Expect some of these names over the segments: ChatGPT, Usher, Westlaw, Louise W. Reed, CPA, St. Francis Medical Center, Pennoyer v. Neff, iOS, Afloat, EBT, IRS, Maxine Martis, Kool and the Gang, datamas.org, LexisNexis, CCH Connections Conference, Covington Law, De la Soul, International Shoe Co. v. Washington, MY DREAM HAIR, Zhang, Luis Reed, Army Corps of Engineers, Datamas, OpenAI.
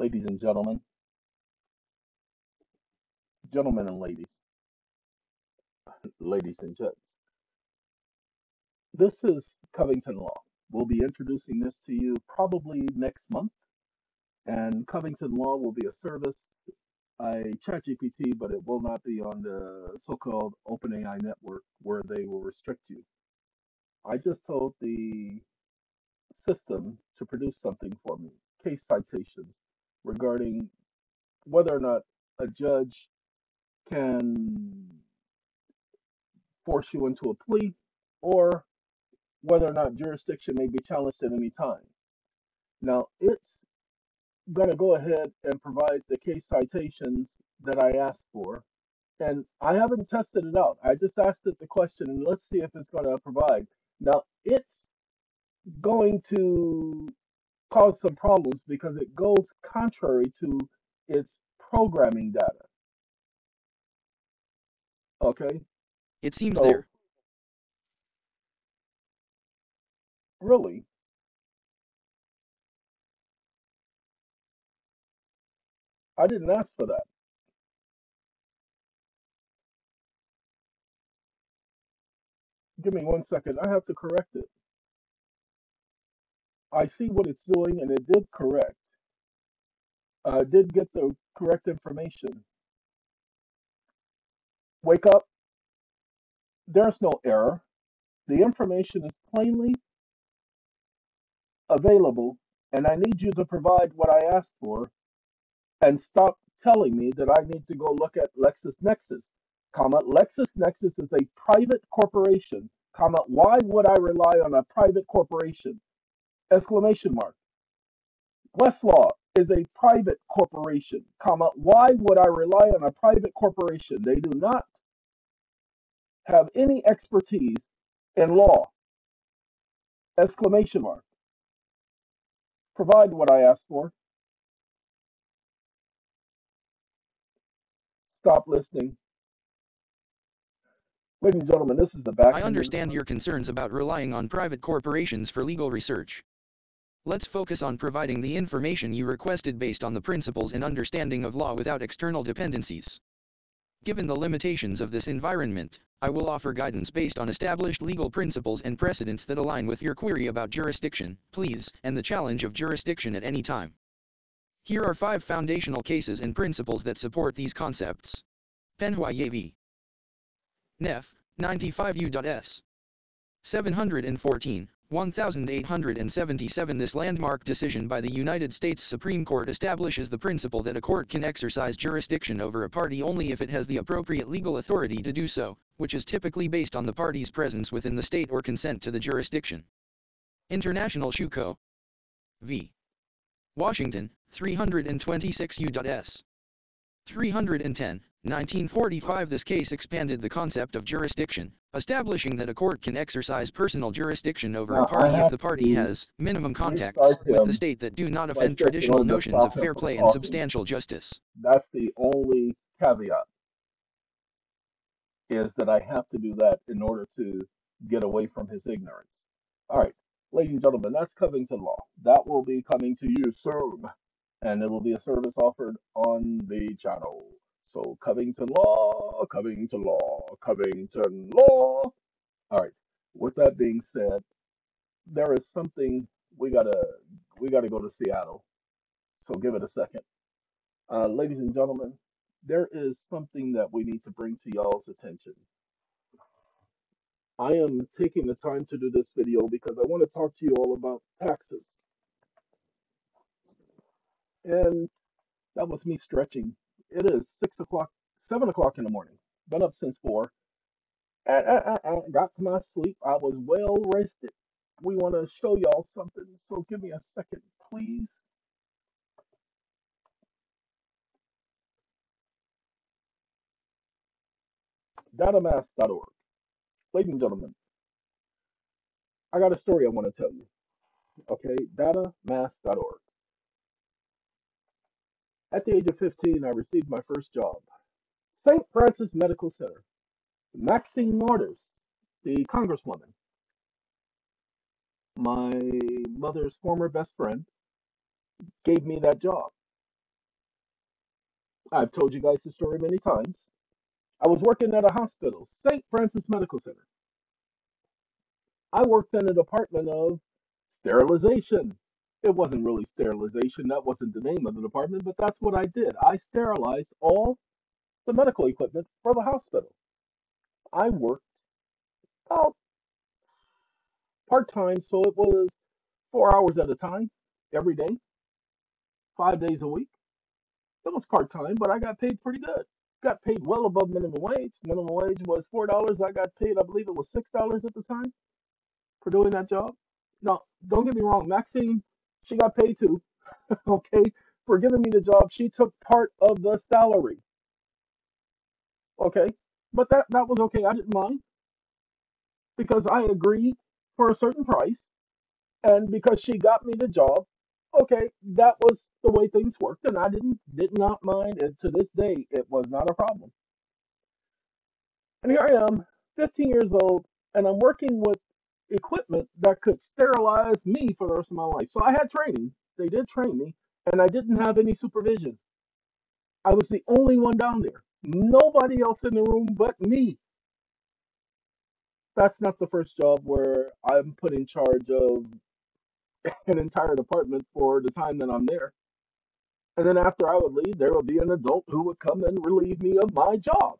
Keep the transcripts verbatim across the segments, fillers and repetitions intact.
ladies and gentlemen, gentlemen and ladies, ladies and gents. This is Covington Law. We'll be introducing this to you probably next month, and Covington Law will be a service by ChatGPT, but it will not be on the so-called OpenAI network where they will restrict you. I just told the system to produce something for me, case citations regarding whether or not a judge can force you into a plea or whether or not jurisdiction may be challenged at any time. Now, it's going to go ahead and provide the case citations that I asked for, and I haven't tested it out. I just asked it the question, and let's see if it's going to provide. Now, it's going to cause some problems because it goes contrary to its programming data. Okay? It seems so, there. Really? I didn't ask for that. Give me one second. I have to correct it. I see what it's doing, and it did correct. I uh, did get the correct information. Wake up. There's no error. The information is plainly available, and I need you to provide what I asked for and stop telling me that I need to go look at LexisNexis, comma, LexisNexis is a private corporation, comma, why would I rely on a private corporation? Exclamation mark. Westlaw is a private corporation, comma, why would I rely on a private corporation? They do not have any expertise in law. Exclamation mark. Provide what I asked for. Stop listening. Ladies and gentlemen, this is the back. I understand your concerns about relying on private corporations for legal research. Let's focus on providing the information you requested based on the principles and understanding of law without external dependencies. Given the limitations of this environment, I will offer guidance based on established legal principles and precedents that align with your query about jurisdiction, pleas, and the challenge of jurisdiction at any time. Here are five foundational cases and principles that support these concepts. Pennoyer v. Neff, ninety-five U S seven hundred fourteen, eighteen seventy-seven. This landmark decision by the United States Supreme Court establishes the principle that a court can exercise jurisdiction over a party only if it has the appropriate legal authority to do so, which is typically based on the party's presence within the state or consent to the jurisdiction. International Shoe Co. v. Washington, three hundred twenty-six U S three hundred ten, nineteen forty-five. This case expanded the concept of jurisdiction, establishing that a court can exercise personal jurisdiction over now, a party if the party has minimum contacts with the state that do not offend traditional notions of fair play and substantial justice. That's the only caveat, is that I have to do that in order to get away from his ignorance. All right. Ladies and gentlemen, that's Covington Law. That will be coming to you soon, and it will be a service offered on the channel. So Covington Law, Covington Law, Covington Law. All right. With that being said, there is something we gotta we gotta go to Seattle. So give it a second, uh, ladies and gentlemen. There is something that we need to bring to y'all's attention. I am taking the time to do this video because I want to talk to you all about taxes. And that was me stretching. It is six o'clock, seven o'clock in the morning. Been up since four. I, I, I got to my sleep. I was well rested. We want to show y'all something. So give me a second, please. datamas dot org. Ladies and gentlemen, I got a story I want to tell you. Okay, datamas dot org. At the age of fifteen, I received my first job. Saint Francis Medical Center. Maxine Martis, the congresswoman, my mother's former best friend, gave me that job. I've told you guys the story many times. I was working at a hospital, Saint Francis Medical Center. I worked in a department of sterilization. It wasn't really sterilization. That wasn't the name of the department, but that's what I did. I sterilized all the medical equipment for the hospital. I worked out part-time, so it was four hours at a time, every day, five days a week. It was part-time, but I got paid pretty good. Got paid well above minimum wage. Minimum wage was four dollars. I got paid, I believe it was six dollars at the time for doing that job. Now, don't get me wrong. Maxine, she got paid too, okay, for giving me the job. She took part of the salary, okay? But that, that was okay. I didn't mind because I agreed for a certain price, and because she got me the job, okay, that was the way things worked, and I didn't did not mind, and to this day, it was not a problem. And here I am, fifteen years old, and I'm working with equipment that could sterilize me for the rest of my life. So I had training. They did train me, and I didn't have any supervision. I was the only one down there. Nobody else in the room but me. That's not the first job where I'm put in charge of an entire department for the time that I'm there. And then after I would leave, there would be an adult who would come and relieve me of my job.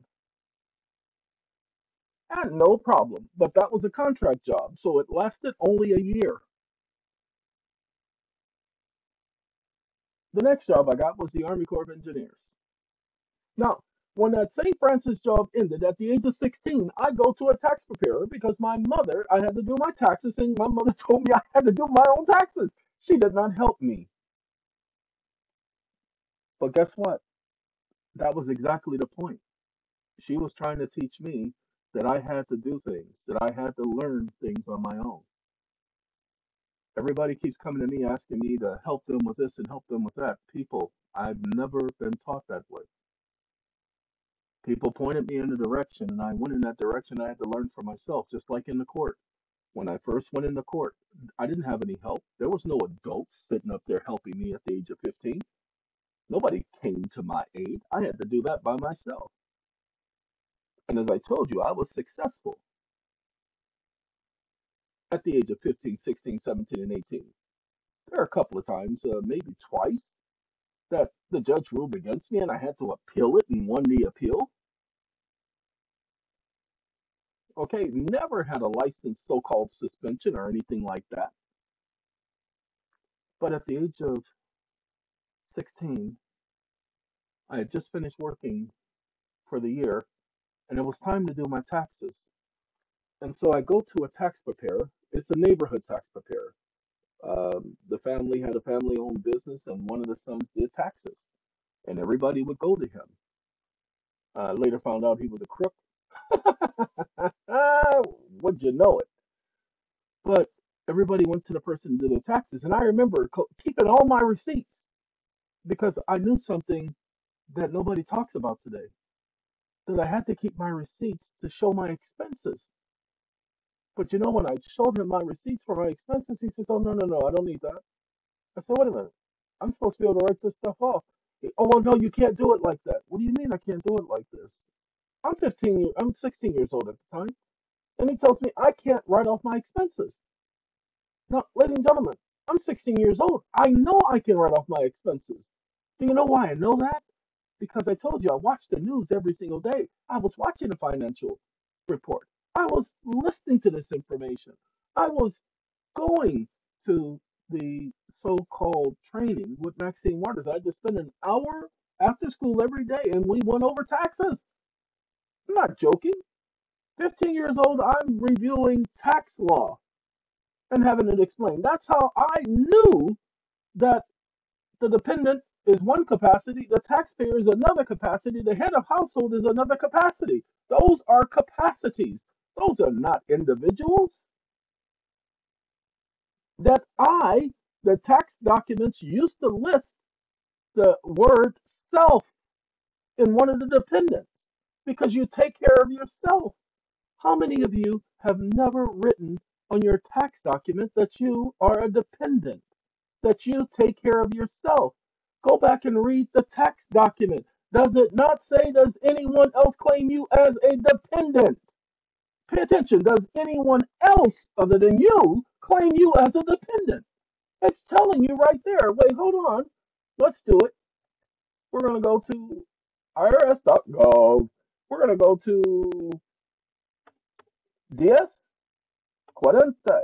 And no problem, but that was a contract job, so it lasted only a year. The next job I got was the Army Corps of Engineers. Now, when that Saint Francis job ended at the age of sixteen, I go to a tax preparer because my mother, I had to do my taxes, and my mother told me I had to do my own taxes. She did not help me. But guess what? That was exactly the point. She was trying to teach me that I had to do things, that I had to learn things on my own. Everybody keeps coming to me asking me to help them with this and help them with that. People, I've never been taught that way. People pointed me in a direction, and I went in that direction. I had to learn for myself, just like in the court. When I first went in the court, I didn't have any help. There was no adults sitting up there helping me at the age of fifteen. Nobody came to my aid. I had to do that by myself. And as I told you, I was successful at the age of fifteen, sixteen, seventeen, and eighteen. There are a couple of times, uh, maybe twice, that the judge ruled against me and I had to appeal it and won the appeal. Okay, never had a licensed so-called suspension or anything like that. But at the age of sixteen, I had just finished working for the year. And it was time to do my taxes. And so I go to a tax preparer. It's a neighborhood tax preparer. Um, the family had a family-owned business, and one of the sons did taxes. And everybody would go to him. Uh, later found out he was a crook. Would you know it? But everybody went to the person who did their taxes. And I remember keeping all my receipts because I knew something that nobody talks about today. That I had to keep my receipts to show my expenses. But you know, when I showed him my receipts for my expenses, he says, oh, no, no, no, I don't need that. I said, wait a minute. I'm supposed to be able to write this stuff off. He, oh, well, no, you can't do it like that. What do you mean I can't do it like this? I'm fifteen, I'm sixteen years old at the time. And he tells me I can't write off my expenses. Now, ladies and gentlemen, I'm sixteen years old. I know I can write off my expenses. Do you know why I know that? Because I told you, I watched the news every single day. I was watching the financial report. I was listening to this information. I was going to the so-called training with Maxine Martis. I just spent an hour after school every day, and we went over taxes. I'm not joking. fifteen years old, I'm reviewing tax law and having it explained. That's how I knew that the dependent is one capacity, the taxpayer is another capacity, the head of household is another capacity. Those are capacities. Those are not individuals. That I, the tax documents used to list the word self in one of the dependents because you take care of yourself. How many of you have never written on your tax document that you are a dependent, that you take care of yourself? Go back and read the tax document. Does it not say, does anyone else claim you as a dependent? Pay attention. Does anyone else other than you claim you as a dependent? It's telling you right there. Wait, hold on. Let's do it. We're going to go to I R S dot gov. We're going to go to diez cuarenta.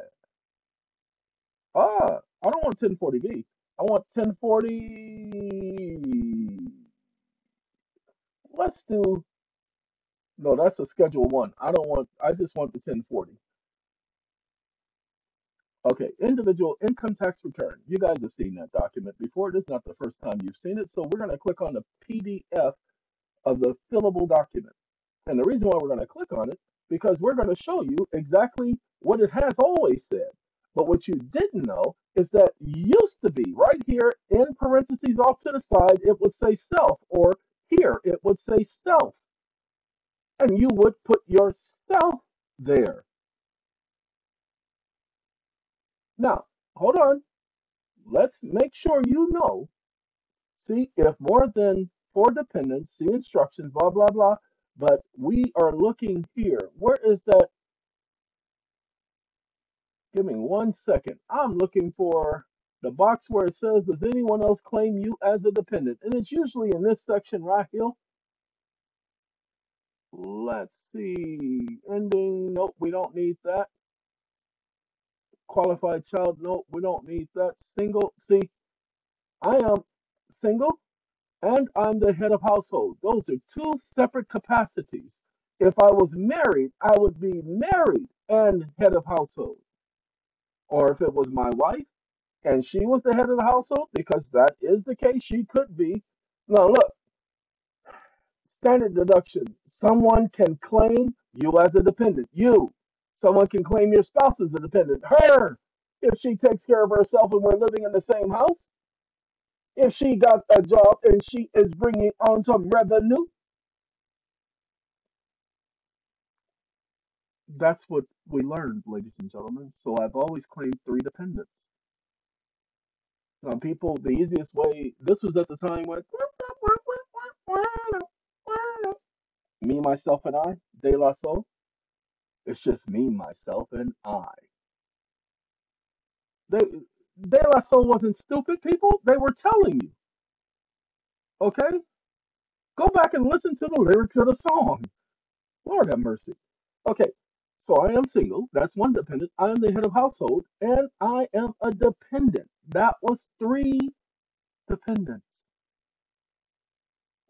Ah, I don't want ten forty B. I want ten forty. Let's do, no, that's a schedule one. I don't want, I just want the ten forty. Okay, individual income tax return. You guys have seen that document before. This is not the first time you've seen it. So we're going to click on the P D F of the fillable document. And the reason why we're going to click on it, because we're going to show you exactly what it has always said. But what you didn't know is that used to be right here in parentheses off to the side, it would say self, or here it would say self. And you would put yourself there. Now, hold on. Let's make sure you know. See, if more than four dependents, see instructions, blah, blah, blah. But we are looking here. Where is that? Give me one second. I'm looking for the box where it says, does anyone else claim you as a dependent? And it's usually in this section right here. Let's see. Ending. Nope, we don't need that. Qualified child, no, we don't need that. Single, see, I am single and I'm the head of household. Those are two separate capacities. If I was married, I would be married and head of household. Or if it was my wife and she was the head of the household, because that is the case, she could be. Now look, standard deduction. Someone can claim you as a dependent, you. Someone can claim your spouse as a dependent, her, if she takes care of herself and we're living in the same house. If she got a job and she is bringing on some revenue. That's what we learned, ladies and gentlemen. So I've always claimed three dependents. Now, people, the easiest way, this was at the time when me, myself, and I, De La Soul. It's just me, myself, and I. They, De La Soul wasn't stupid, people. They were telling you. Okay? Go back and listen to the lyrics of the song. Lord have mercy. Okay, so I am single. That's one dependent. I am the head of household, and I am a dependent. That was three dependents.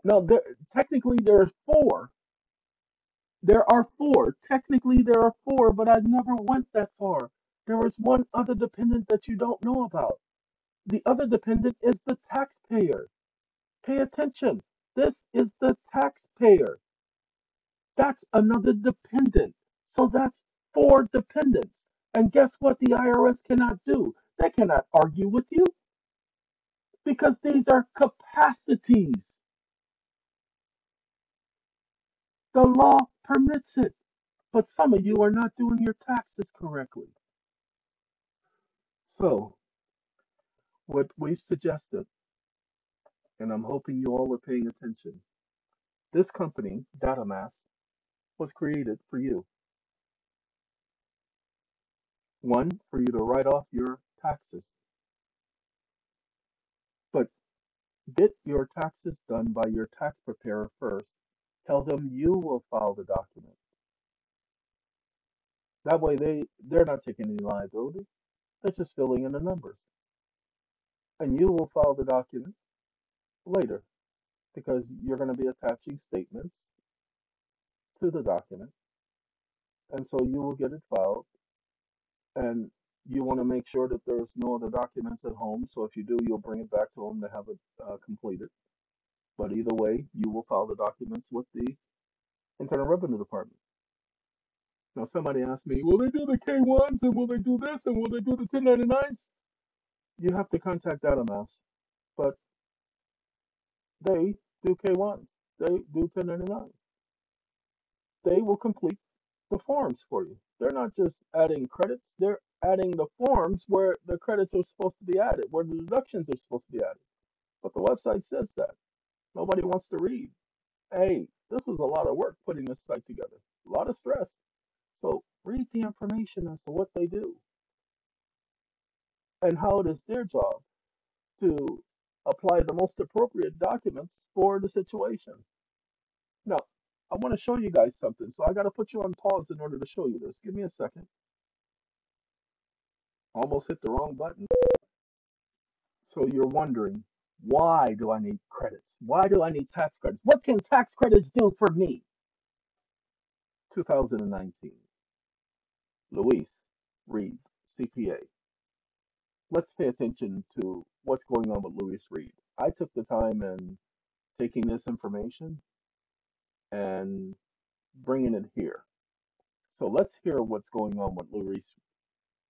Now, there, technically, there are four. There are four. Technically, there are four, but I never went that far. There is one other dependent that you don't know about. The other dependent is the taxpayer. Pay attention. This is the taxpayer. That's another dependent. So that's four dependents. And guess what the I R S cannot do? They cannot argue with you because these are capacities. The law permits it, but some of you are not doing your taxes correctly. So, what we've suggested, and I'm hoping you all are paying attention, this company, Datamas, was created for you. One, for you to write off your taxes. But get your taxes done by your tax preparer first. Tell them you will file the document. That way they, they're not taking any liability. They're just filling in the numbers. And you will file the document later because you're going to be attaching statements to the document. And so you will get it filed. And you want to make sure that there's no other documents at home. So if you do, you'll bring it back to them to have it uh, completed. But either way, you will file the documents with the Internal Revenue Department. Now, somebody asked me, will they do the K ones, and will they do this, and will they do the ten ninety-nines? You have to contact Datamas, but they do K ones. They do ten ninety-nines. They will complete the forms for you. They're not just adding credits. They're adding the forms where the credits are supposed to be added, where the deductions are supposed to be added. But the website says that. Nobody wants to read. Hey, this was a lot of work putting this site together, a lot of stress. So read the information as to what they do and how it is their job to apply the most appropriate documents for the situation. Now, I want to show you guys something, so I got to put you on pause in order to show you this. Give me a second. Almost hit the wrong button. So you're wondering, why do I need credits? Why do I need tax credits? What can tax credits do for me? two thousand nineteen. Luis Reed, C P A. Let's pay attention to what's going on with Luis Reed. I took the time in taking this information and bringing it here. So let's hear what's going on with Luis,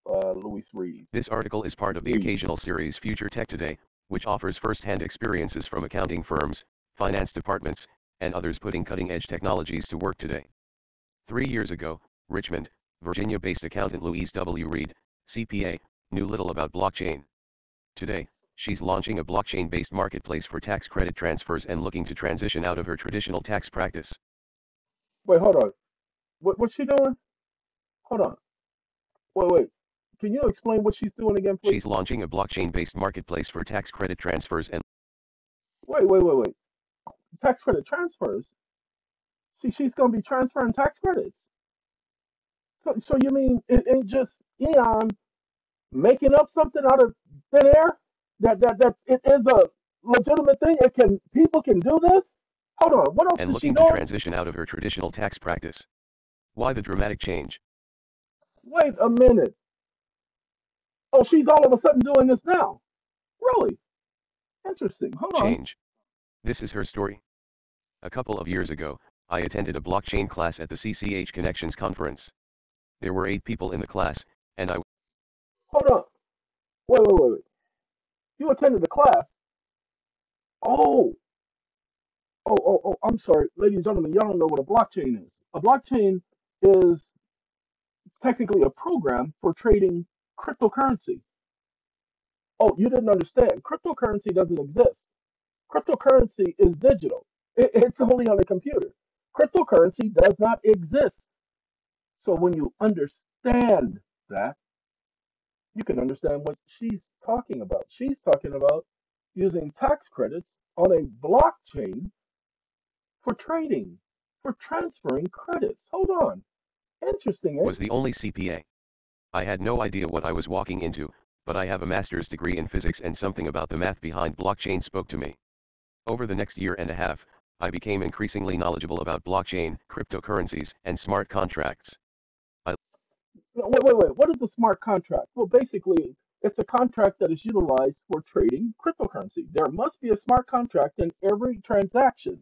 uh, Luis Reed. This article is part of the Reed. Occasional series Future Tech Today, which offers first-hand experiences from accounting firms, finance departments, and others putting cutting-edge technologies to work today. Three years ago, Richmond, Virginia-based accountant Louise W. Reed, C P A, knew little about blockchain. Today, she's launching a blockchain-based marketplace for tax credit transfers and looking to transition out of her traditional tax practice. Wait, hold on. What, what's she doing? Hold on. Wait, wait. Can you explain what she's doing again, please? She's launching a blockchain-based marketplace for tax credit transfers and... Wait, wait, wait, wait. Tax credit transfers? She, she's going to be transferring tax credits. So, so you mean it ain't just Eon making up something out of thin air? That, that, that it is a legitimate thing? It can, people can do this? Hold on, what else is she doing? And looking to transition out of her traditional tax practice. Why the dramatic change? Wait a minute. Oh, she's all of a sudden doing this now. Really? Interesting. Hold on. Change. This is her story. A couple of years ago, I attended a blockchain class at the C C H Connections Conference. There were eight people in the class, and I... Hold on. Wait, wait, wait, wait. You attended the class? Oh. Oh, oh, oh, I'm sorry. Ladies and gentlemen, y'all don't know what a blockchain is. A blockchain is technically a program for trading cryptocurrency. Oh, you didn't understand. Cryptocurrency doesn't exist. Cryptocurrency is digital. It, it's only on a computer. Cryptocurrency does not exist. So when you understand that, you can understand what she's talking about. She's talking about using tax credits on a blockchain for trading, for transferring credits. Hold on. Interesting. Was the only C P A. I had no idea what I was walking into, but I have a master's degree in physics and something about the math behind blockchain spoke to me. Over the next year and a half, I became increasingly knowledgeable about blockchain, cryptocurrencies, and smart contracts. I... Wait, wait, wait. What is a smart contract? Well, basically, it's a contract that is utilized for trading cryptocurrency. There must be a smart contract in every transaction.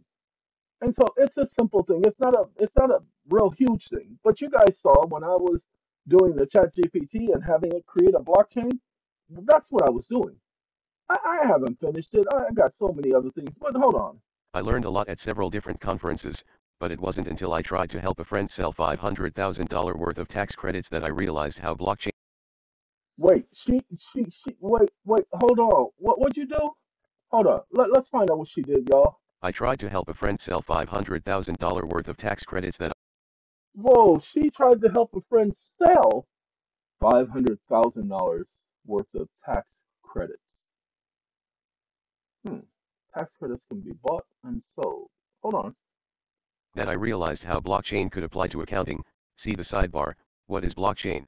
And so it's a simple thing. It's not a, it's not a real huge thing. But you guys saw when I was doing the ChatGPT and having it create a blockchain, that's what I was doing. I, I haven't finished it. I got so many other things, but hold on. I learned a lot at several different conferences, but it wasn't until I tried to help a friend sell five hundred thousand dollars worth of tax credits that I realized how blockchain... Wait, she, she, she, wait, wait, hold on. What, what'd you do? Hold on. Let, let's find out what she did, y'all. I tried to help a friend sell five hundred thousand dollars worth of tax credits that... Whoa, she tried to help a friend sell five hundred thousand dollars worth of tax credits. Hmm, tax credits can be bought and sold. Hold on. Then I realized how blockchain could apply to accounting. See the sidebar, what is blockchain?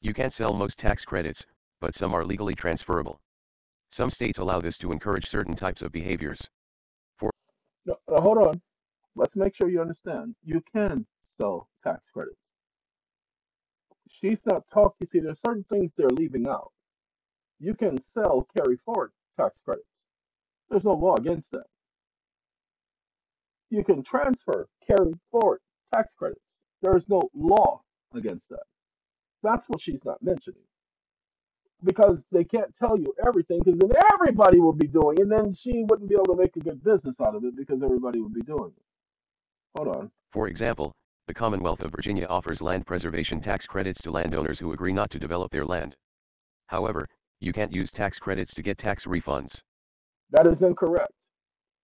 You can't sell most tax credits, but some are legally transferable. Some states allow this to encourage certain types of behaviors. For no, uh, hold on. Let's make sure you understand. You can sell tax credits. She's not talking. You see, there's certain things they're leaving out. You can sell carry forward tax credits. There's no law against that. You can transfer carry forward tax credits. There is no law against that. That's what she's not mentioning. Because they can't tell you everything, because then everybody will be doing it, and then she wouldn't be able to make a good business out of it because everybody would be doing it. Hold on. For example, the Commonwealth of Virginia offers land preservation tax credits to landowners who agree not to develop their land. However, you can't use tax credits to get tax refunds. That is incorrect.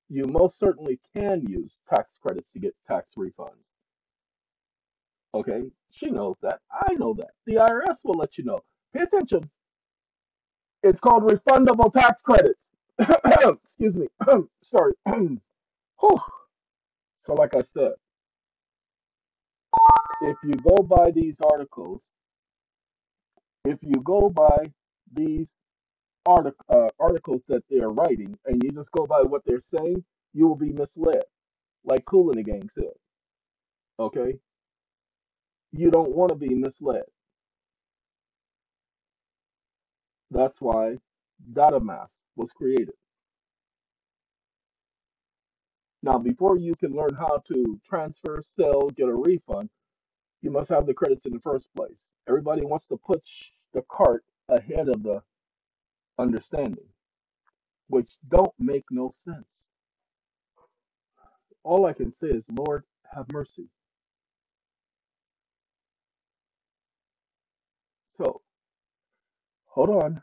you most certainly can use tax credits to get tax refunds. Okay, she knows that. I know that. The I R S will let you know. Pay attention. It's called refundable tax credits. Excuse me. Sorry. So like I said, if you go by these articles, if you go by these artic uh, articles that they're writing, and you just go by what they're saying, you will be misled, like Kool and the Gang said. Okay? You don't want to be misled. That's why Datamas was created. Now, before you can learn how to transfer, sell, get a refund, you must have the credits in the first place. Everybody wants to push the cart ahead of the understanding, which don't make no sense. All I can say is, Lord, have mercy. So, hold on.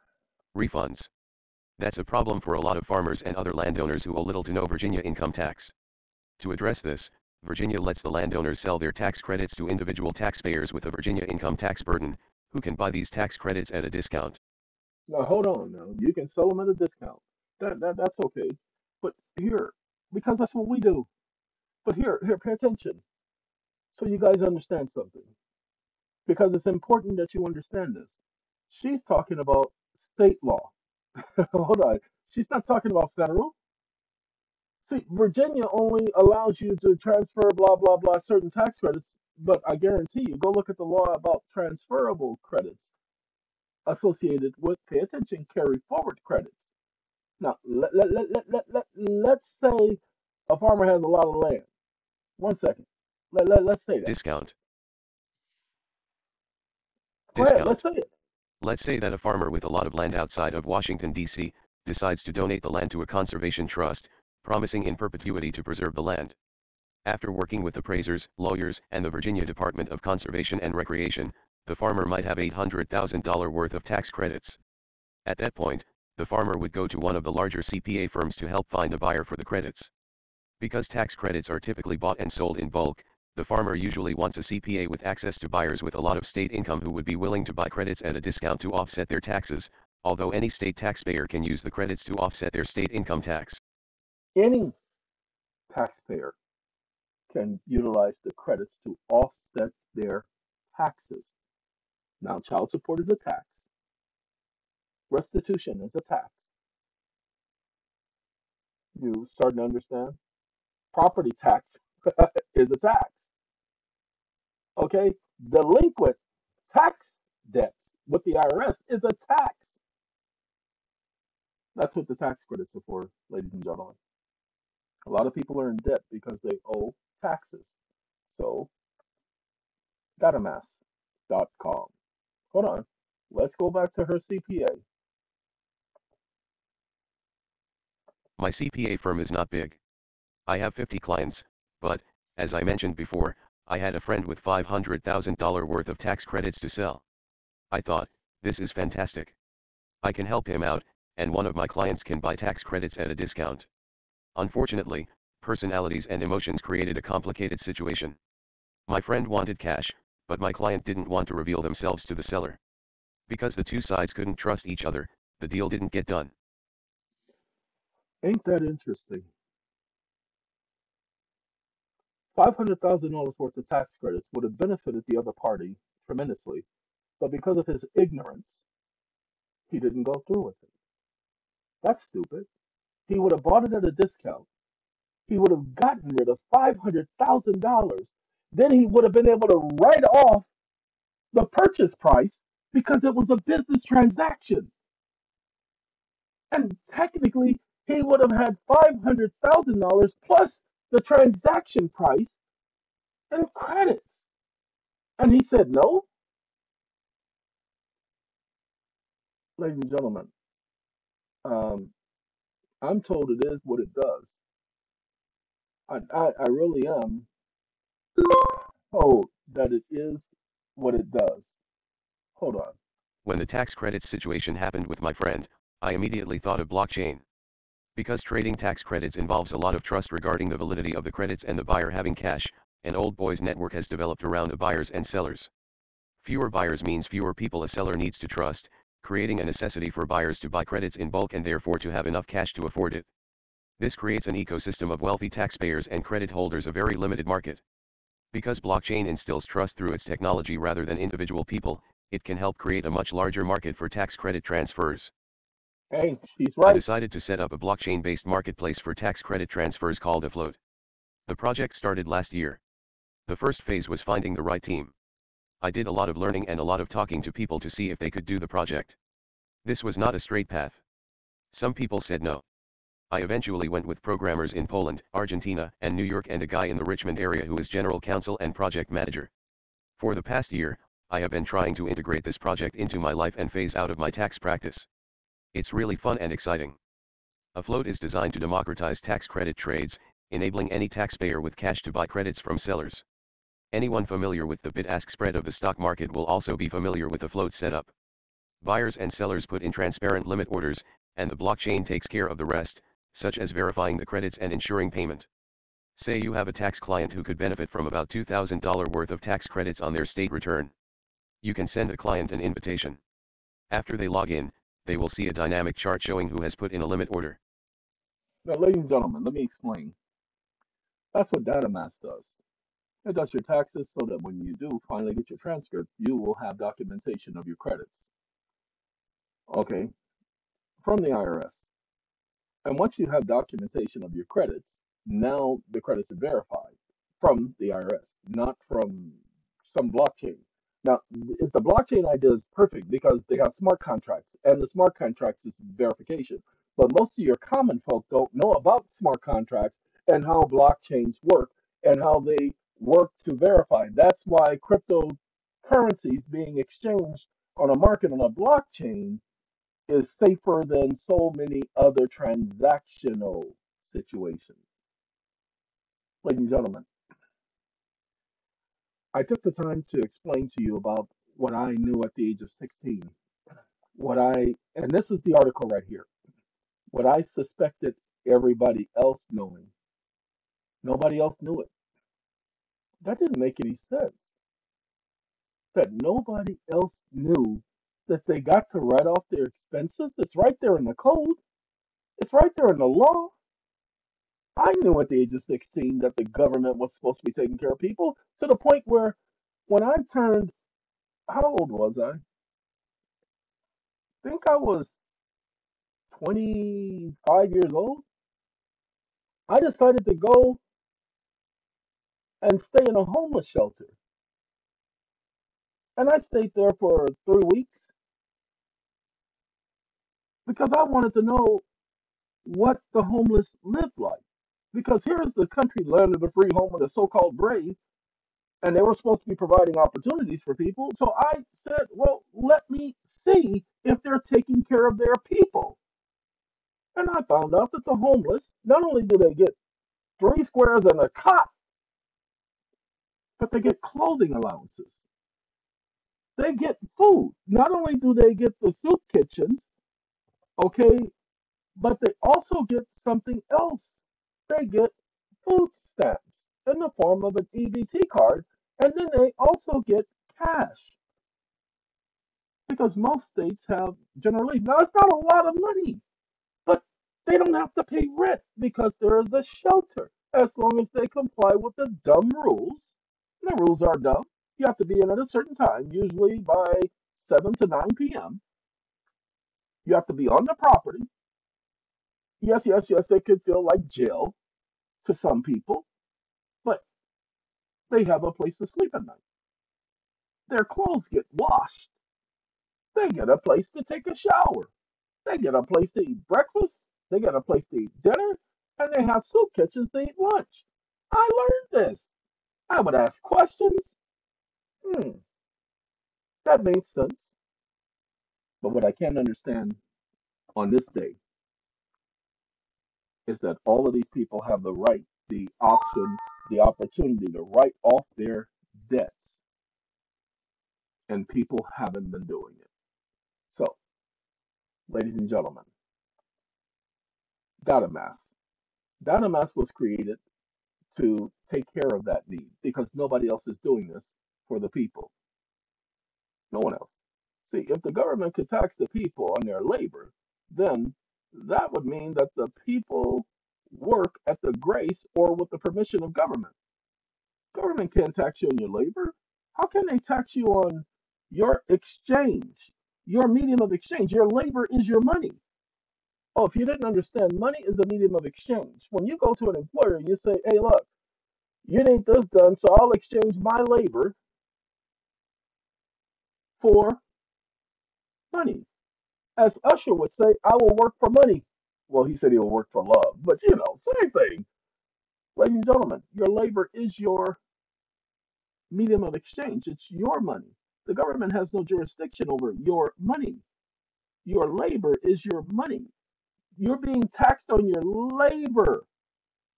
Refunds. That's a problem for a lot of farmers and other landowners who owe little to no Virginia income tax. To address this, Virginia lets the landowners sell their tax credits to individual taxpayers with a Virginia income tax burden, who can buy these tax credits at a discount. Now hold on now, you can sell them at a discount. That, that, that's okay. But here, because that's what we do. But here, here, pay attention. So you guys understand something. Because it's important that you understand this. She's talking about state law. Hold on. She's not talking about federal. See, Virginia only allows you to transfer blah, blah, blah, certain tax credits, but I guarantee you, go look at the law about transferable credits associated with, pay attention, carry forward credits. Now, let, let, let, let, let, let, let's say a farmer has a lot of land. One second. Let, let, let's say that. Discount. Discount. Ahead, let's say it. Let's say that a farmer with a lot of land outside of Washington, D C, decides to donate the land to a conservation trust, promising in perpetuity to preserve the land. After working with appraisers, lawyers, and the Virginia Department of Conservation and Recreation, the farmer might have eight hundred thousand dollars worth of tax credits. At that point, the farmer would go to one of the larger C P A firms to help find a buyer for the credits. Because tax credits are typically bought and sold in bulk, the farmer usually wants a C P A with access to buyers with a lot of state income who would be willing to buy credits at a discount to offset their taxes, although any state taxpayer can use the credits to offset their state income tax. Any taxpayer can utilize the credits to offset their taxes. Now, child support is a tax. Restitution is a tax. You starting to understand? Property tax is a tax. Okay, delinquent tax debts with the I R S is a tax. That's what the tax credits are for, ladies and gentlemen. A lot of people are in debt because they owe taxes. So, datamas dot com. Hold on. Let's go back to her C P A. My C P A firm is not big. I have fifty clients, but, as I mentioned before, I had a friend with five hundred thousand dollars worth of tax credits to sell. I thought, this is fantastic. I can help him out, and one of my clients can buy tax credits at a discount. Unfortunately, personalities and emotions created a complicated situation. My friend wanted cash, but my client didn't want to reveal themselves to the seller. Because the two sides couldn't trust each other, the deal didn't get done. Ain't that interesting? five hundred thousand dollars worth of tax credits would have benefited the other party tremendously, but because of his ignorance, he didn't go through with it. That's stupid. He would have bought it at a discount. He would have gotten rid of five hundred thousand dollars. Then he would have been able to write off the purchase price because it was a business transaction. And technically, he would have had five hundred thousand dollars plus the transaction price and credits. And he said no. Ladies and gentlemen, Um, I'm told it is what it does. I, I, I really am told that it is what it does. Hold on. When the tax credits situation happened with my friend, I immediately thought of blockchain. Because trading tax credits involves a lot of trust regarding the validity of the credits and the buyer having cash, an old boys network has developed around the buyers and sellers. Fewer buyers means fewer people a seller needs to trust, creating a necessity for buyers to buy credits in bulk and therefore to have enough cash to afford it. This creates an ecosystem of wealthy taxpayers and credit holders, a very limited market. Because blockchain instills trust through its technology rather than individual people, it can help create a much larger market for tax credit transfers. Hey, she's right. I decided to set up a blockchain-based marketplace for tax credit transfers called Afloat. The project started last year. The first phase was finding the right team. I did a lot of learning and a lot of talking to people to see if they could do the project. This was not a straight path. Some people said no. I eventually went with programmers in Poland, Argentina, and New York, and a guy in the Richmond area who is general counsel and project manager. For the past year, I have been trying to integrate this project into my life and phase out of my tax practice. It's really fun and exciting. Afloat is designed to democratize tax credit trades, enabling any taxpayer with cash to buy credits from sellers. Anyone familiar with the bid-ask spread of the stock market will also be familiar with the float setup. Buyers and sellers put in transparent limit orders, and the blockchain takes care of the rest, such as verifying the credits and ensuring payment. Say you have a tax client who could benefit from about two thousand dollars worth of tax credits on their state return. You can send the client an invitation. After they log in, they will see a dynamic chart showing who has put in a limit order. Now, ladies and gentlemen, let me explain. That's what Datamas does. It does your taxes so that when you do finally get your transcript, you will have documentation of your credits. Okay, from the I R S. And once you have documentation of your credits, now the credits are verified from the I R S, not from some blockchain. Now, the blockchain idea is perfect because they have smart contracts, and the smart contracts is verification. But most of your common folk don't know about smart contracts and how blockchains work and how they work to verify. That's why cryptocurrencies being exchanged on a market on a blockchain is safer than so many other transactional situations. Ladies and gentlemen, I took the time to explain to you about what I knew at the age of sixteen, what I, and this is the article right here, what I suspected everybody else knowing. Nobody else knew it. That didn't make any sense. That nobody else knew that they got to write off their expenses. It's right there in the code. It's right there in the law. I knew at the age of sixteen that the government was supposed to be taking care of people, to the point where when I turned, how old was I? I think I was twenty-five years old. I decided to go and stay in a homeless shelter. And I stayed there for three weeks because I wanted to know what the homeless lived like. Because here's the country, land of the free, home of the so-called brave, and they were supposed to be providing opportunities for people. So I said, well, let me see if they're taking care of their people. And I found out that the homeless, not only do they get three squares and a cot, but they get clothing allowances. They get food. Not only do they get the soup kitchens, okay, but they also get something else. They get food stamps in the form of an E B T card, and then they also get cash. Because most states have general relief. Now, it's not a lot of money, but they don't have to pay rent because there is a shelter, as long as they comply with the dumb rules. The rules are dumb. You have to be in at a certain time, usually by seven to nine p m You have to be on the property. Yes, yes, yes, they could feel like jail to some people, but they have a place to sleep at night. Their clothes get washed. They get a place to take a shower. They get a place to eat breakfast. They get a place to eat dinner. And they have soup kitchens to eat lunch. I learned this. I would ask questions. Hmm. That made sense. But what I can't understand on this day is that all of these people have the right, the option, the opportunity to write off their debts. And people haven't been doing it. So, ladies and gentlemen, Datamas. Datamas was created to take care of that need because nobody else is doing this for the people. No one else. See, if the government could tax the people on their labor, then that would mean that the people work at the grace or with the permission of government. Government can't tax you on your labor. How can they tax you on your exchange, your medium of exchange? Your labor is your money. Oh, if you didn't understand, money is a medium of exchange. When you go to an employer and you say, hey, look, you need this done, so I'll exchange my labor for money. As Usher would say, I will work for money. Well, he said he will work for love, but you know, same thing. Ladies and gentlemen, your labor is your medium of exchange. It's your money. The government has no jurisdiction over your money. Your labor is your money. You're being taxed on your labor.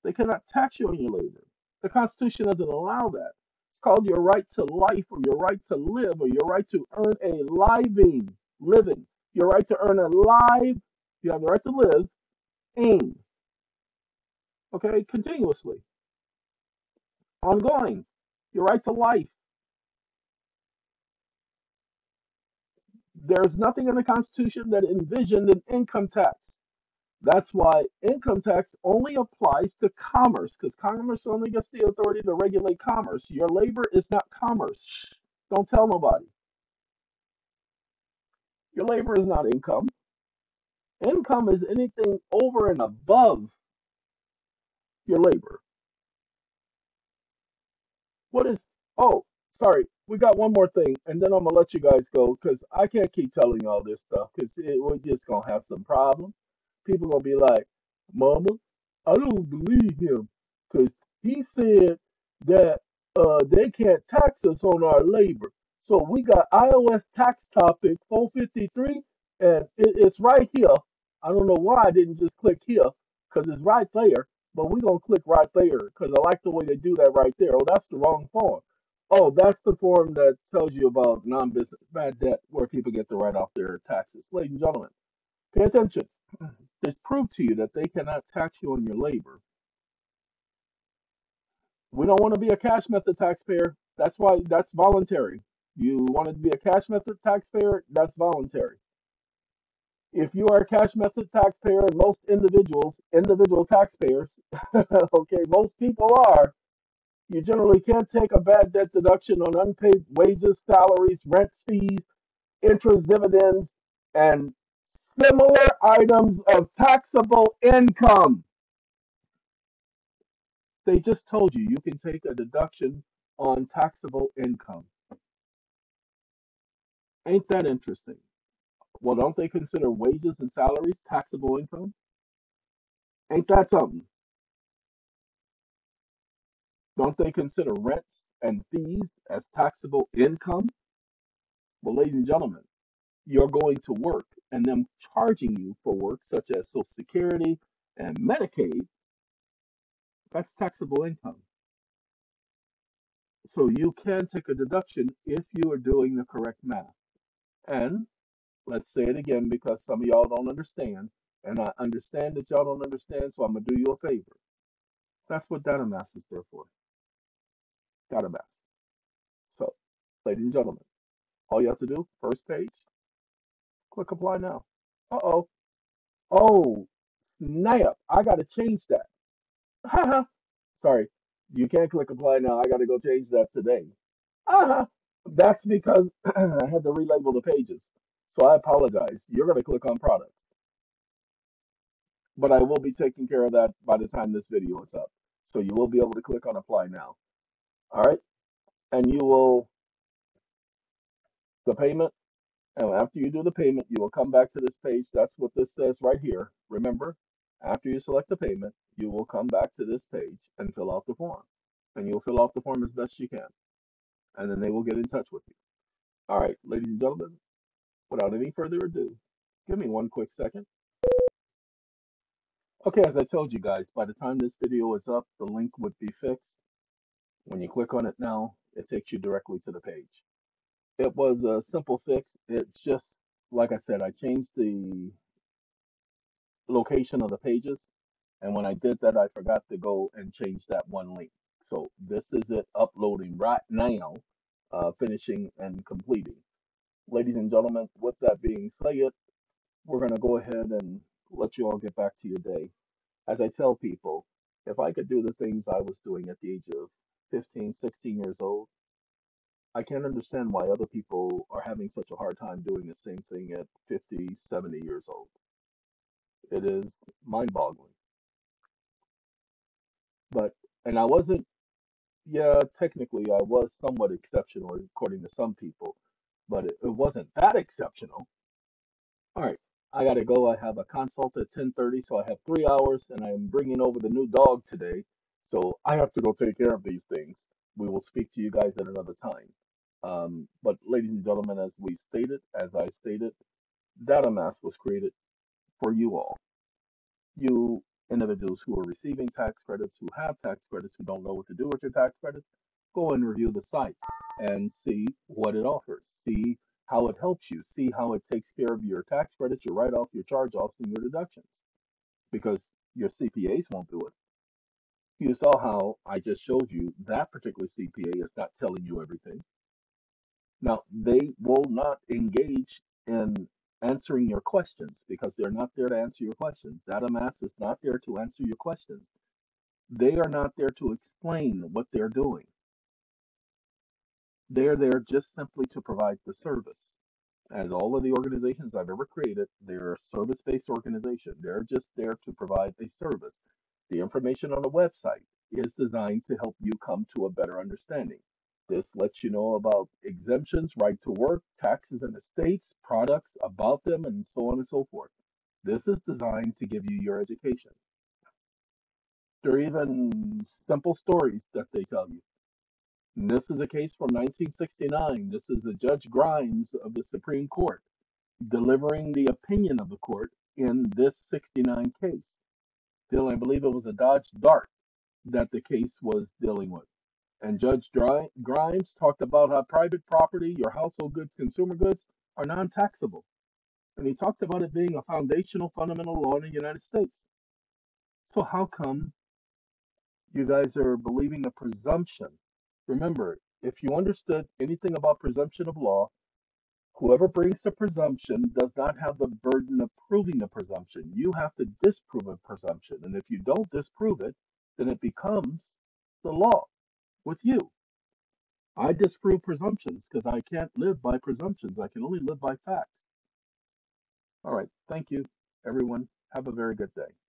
They cannot tax you on your labor. The Constitution doesn't allow that. It's called your right to life or your right to live or your right to earn a living, living. Your right to earn a live, you have the right to live, aim. Okay, continuously. Ongoing, your right to life. There's nothing in the Constitution that envisioned an income tax. That's why income tax only applies to commerce, because commerce only gets the authority to regulate commerce. Your labor is not commerce. Shh, don't tell nobody. Your labor is not income. Income is anything over and above your labor. What is, oh, sorry, we got one more thing, and then I'm gonna let you guys go, because I can't keep telling you all this stuff, because we're just gonna have some problems. People gonna be like, Mama, I don't believe him, because he said that uh, they can't tax us on our labor. So we got iOS tax topic four fifty-three, and it, it's right here. I don't know why I didn't just click here, because it's right there, but we're going to click right there, because I like the way they do that right there. Oh, that's the wrong form. Oh, that's the form that tells you about non-business bad debt, where people get to write off their taxes. Ladies and gentlemen, pay attention. They prove to you that they cannot tax you on your labor. We don't want to be a cash method taxpayer. That's why that's voluntary. You want to be a cash method taxpayer, that's voluntary. If you are a cash method taxpayer, and most individuals, individual taxpayers, okay, most people are, you generally can't take a bad debt deduction on unpaid wages, salaries, rents, fees, interest, dividends, and similar items of taxable income. They just told you you can take a deduction on taxable income. Ain't that interesting? Well, don't they consider wages and salaries taxable income? Ain't that something? Don't they consider rents and fees as taxable income? Well, ladies and gentlemen, you're going to work and them charging you for work such as Social Security and Medicaid, that's taxable income. So you can take a deduction if you are doing the correct math. And let's say it again, because some of y'all don't understand, and I understand that y'all don't understand, so I'm going to do you a favor. That's what Datamas is there for. Datamas. So, ladies and gentlemen, all you have to do, first page, click apply now. Uh-oh. Oh, snap. I got to change that. Haha. Sorry. You can't click apply now. I got to go change that today. Uh-huh. That's because I had to relabel the pages. So I apologize. You're going to click on products. But I will be taking care of that by the time this video is up. So you will be able to click on apply now. All right. And you will, the payment. And after you do the payment, you will come back to this page. That's what this says right here. Remember, after you select the payment, you will come back to this page and fill out the form. And you'll fill out the form as best you can. And then they will get in touch with you. All right, ladies and gentlemen, without any further ado, give me one quick second. Okay, as I told you guys, by the time this video is up, the link would be fixed. When you click on it now, it takes you directly to the page. It was a simple fix. It's just, like I said, I changed the location of the pages. And when I did that, I forgot to go and change that one link. So this is it uploading right now, uh, finishing and completing. Ladies and gentlemen, with that being said, we're going to go ahead and let you all get back to your day. As I tell people, if I could do the things I was doing at the age of fifteen, sixteen years old, I can't understand why other people are having such a hard time doing the same thing at fifty, seventy years old. It is mind-boggling. But, and I wasn't, yeah, technically I was somewhat exceptional according to some people, but it, it wasn't that exceptional. All right, I got to go. I have a consult at ten thirty, so I have three hours, and I'm bringing over the new dog today, so I have to go take care of these things. We will speak to you guys at another time. Um, but ladies and gentlemen, as we stated, as I stated, Datamas was created for you all. You individuals who are receiving tax credits, who have tax credits, who don't know what to do with your tax credits, go and review the site and see what it offers. See how it helps you. See how it takes care of your tax credits, your write-off, your charge-offs, and your deductions. Because your C P As won't do it. You saw how I just showed you that particular C P A is not telling you everything. Now, they will not engage in answering your questions because they're not there to answer your questions. Datamas is not there to answer your questions. They are not there to explain what they're doing. They're there just simply to provide the service. As all of the organizations I've ever created, they're a service-based organization. They're just there to provide a service. The information on the website is designed to help you come to a better understanding. This lets you know about exemptions, right to work, taxes and estates, products, about them, and so on and so forth. This is designed to give you your education. There are even simple stories that they tell you. And this is a case from nineteen sixty-nine. This is a Judge Grimes of the Supreme Court delivering the opinion of the court in this sixty-nine case. Still, I believe it was a Dodge Dart that the case was dealing with. And Judge Grimes talked about how private property, your household goods, consumer goods, are non-taxable. And he talked about it being a foundational, fundamental law in the United States. So how come you guys are believing a presumption? Remember, if you understood anything about presumption of law, whoever brings the presumption does not have the burden of proving the presumption. You have to disprove a presumption. And if you don't disprove it, then it becomes the law. With you, I disprove presumptions because I can't live by presumptions. I can only live by facts. All right. Thank you, everyone. Have a very good day.